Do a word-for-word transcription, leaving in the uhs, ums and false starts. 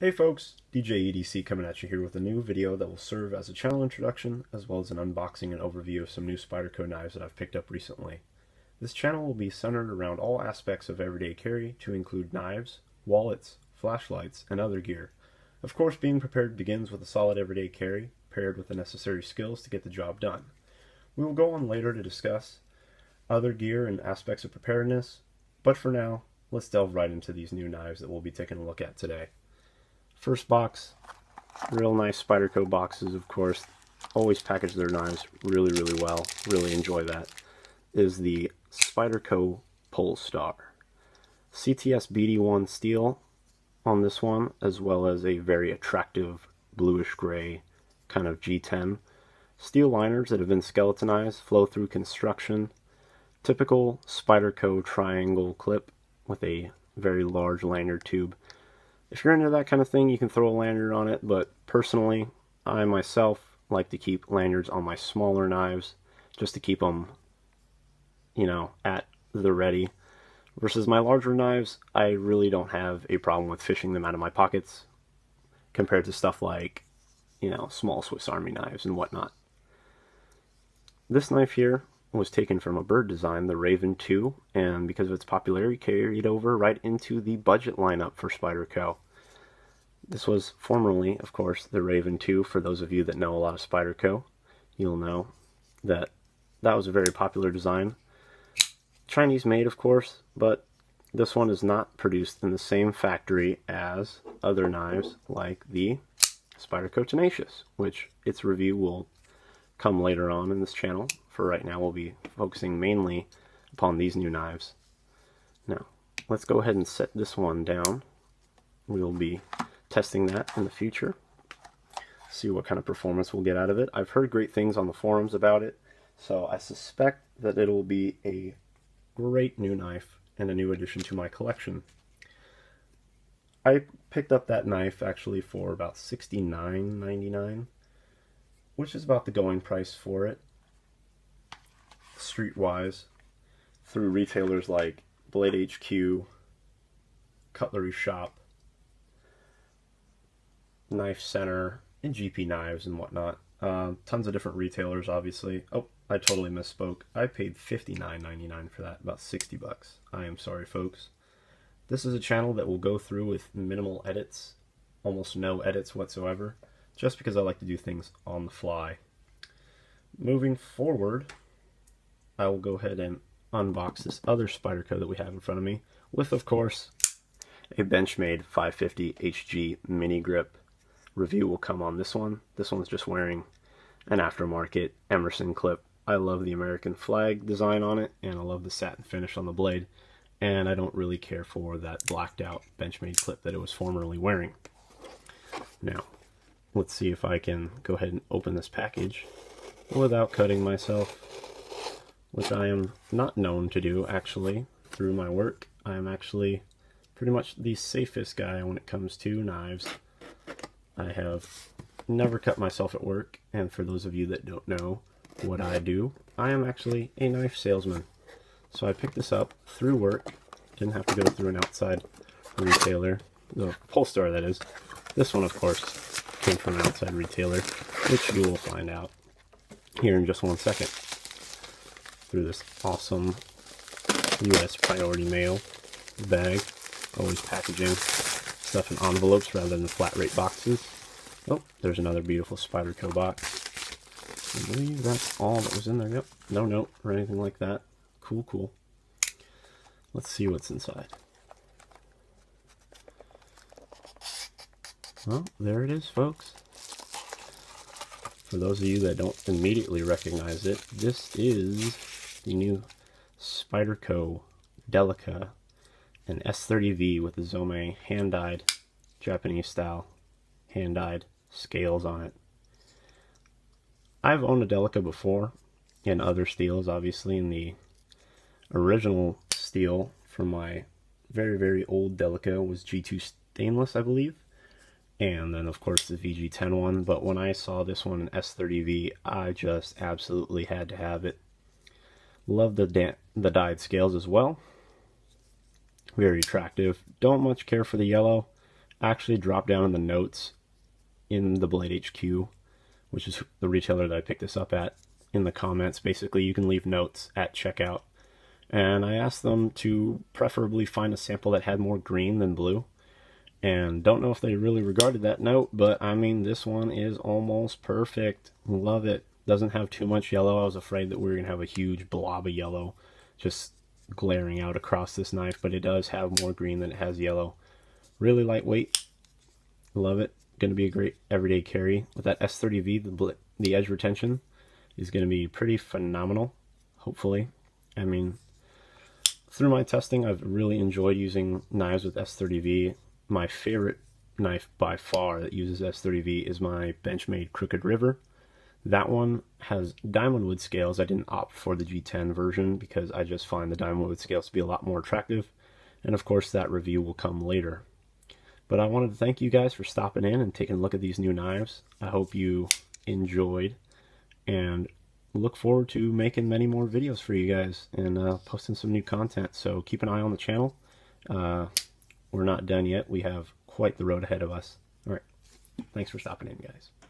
Hey folks, D J E D C coming at you here with a new video that will serve as a channel introduction as well as an unboxing and overview of some new Spyderco knives that I've picked up recently. This channel will be centered around all aspects of everyday carry to include knives, wallets, flashlights, and other gear. Of course, being prepared begins with a solid everyday carry paired with the necessary skills to get the job done. We will go on later to discuss other gear and aspects of preparedness, but for now, let's delve right into these new knives that we'll be taking a look at today. First box, real nice Spyderco boxes, of course, always package their knives really, really well, really enjoy that, is the Spyderco Polestar. C T S B D one steel on this one, as well as a very attractive bluish-gray kind of G ten. Steel liners that have been skeletonized, flow through construction, typical Spyderco triangle clip with a very large lanyard tube. If you're into that kind of thing, you can throw a lanyard on it, but personally, I myself like to keep lanyards on my smaller knives just to keep them, you know, at the ready. Versus my larger knives, I really don't have a problem with fishing them out of my pockets compared to stuff like, you know, small Swiss Army knives and whatnot. This knife here was taken from a bird design, the Raven two, and because of its popularity, carried over right into the budget lineup for Spyderco. This was formerly, of course, the Raven two. For those of you that know a lot of Spyderco, you'll know that that was a very popular design. Chinese made, of course, but this one is not produced in the same factory as other knives like the Spyderco Tenacious, which its review will come later on in this channel. For right now, we'll be focusing mainly upon these new knives. Now, let's go ahead and set this one down. We'll be testing that in the future. See what kind of performance we'll get out of it. I've heard great things on the forums about it, so I suspect that it'll be a great new knife and a new addition to my collection. I picked up that knife actually for about sixty-nine ninety-nine, which is about the going price for it, streetwise, through retailers like Blade H Q, Cutlery Shop, Knife Center, and G P Knives and whatnot. Uh, tons of different retailers, obviously. Oh, I totally misspoke. I paid fifty-nine ninety-nine for that, about sixty bucks. I am sorry, folks. This is a channel that will go through with minimal edits, almost no edits whatsoever, just because I like to do things on the fly. Moving forward, I will go ahead and unbox this other Spyderco that we have in front of me with, of course, a Benchmade five fifty H G Mini Grip. Review will come on this one. This one's just wearing an aftermarket Emerson clip. I love the American flag design on it, and I love the satin finish on the blade, and I don't really care for that blacked out Benchmade clip that it was formerly wearing. Now, let's see if I can go ahead and open this package without cutting myself, which I am not known to do, actually, through my work. I'm actually pretty much the safest guy when it comes to knives. I have never cut myself at work, and for those of you that don't know what I do, I am actually a knife salesman. So I picked this up through work, didn't have to go through an outside retailer, the Polestar that is. This one, of course, came from an outside retailer, which you will find out here in just one second. Through this awesome U S priority mail bag, always packaging stuff in envelopes rather than flat rate boxes. Oh, there's another beautiful Spyderco box. I believe that's all that was in there. Yep, no note or anything like that. Cool, cool. Let's see what's inside. Well, there it is, folks. For those of you that don't immediately recognize it, this is the new Spyderco Delica, an S thirty V with the Zome hand-dyed, Japanese-style hand-dyed scales on it. I've owned a Delica before, and other steels, obviously, in the original steel from my very, very old Delica was G two Stainless, I believe, and then, of course, the V G ten one, but when I saw this one in S thirty V, I just absolutely had to have it. Love the the dyed scales as well. Very attractive. Don't much care for the yellow. actually drop down in the notes in the Blade H Q, which is the retailer that I picked this up at, in the comments. Basically, you can leave notes at checkout. And I asked them to preferably find a sample that had more green than blue. And don't know if they really regarded that note, but I mean, this one is almost perfect. Love it. Doesn't have too much yellow. I was afraid that we were going to have a huge blob of yellow just glaring out across this knife, but it does have more green than it has yellow. Really lightweight. Love it. Going to be a great everyday carry. With that S thirty V, the, the edge retention is going to be pretty phenomenal, hopefully. I mean, through my testing, I've really enjoyed using knives with S thirty V. My favorite knife by far that uses S thirty V is my Benchmade Crooked River. That one has diamond wood scales. I didn't opt for the G ten version because I just find the diamond wood scales to be a lot more attractive. And of course, that review will come later. But I wanted to thank you guys for stopping in and taking a look at these new knives. I hope you enjoyed and look forward to making many more videos for you guys and uh, posting some new content. So keep an eye on the channel. Uh, we're not done yet. We have quite the road ahead of us. All right. Thanks for stopping in, guys.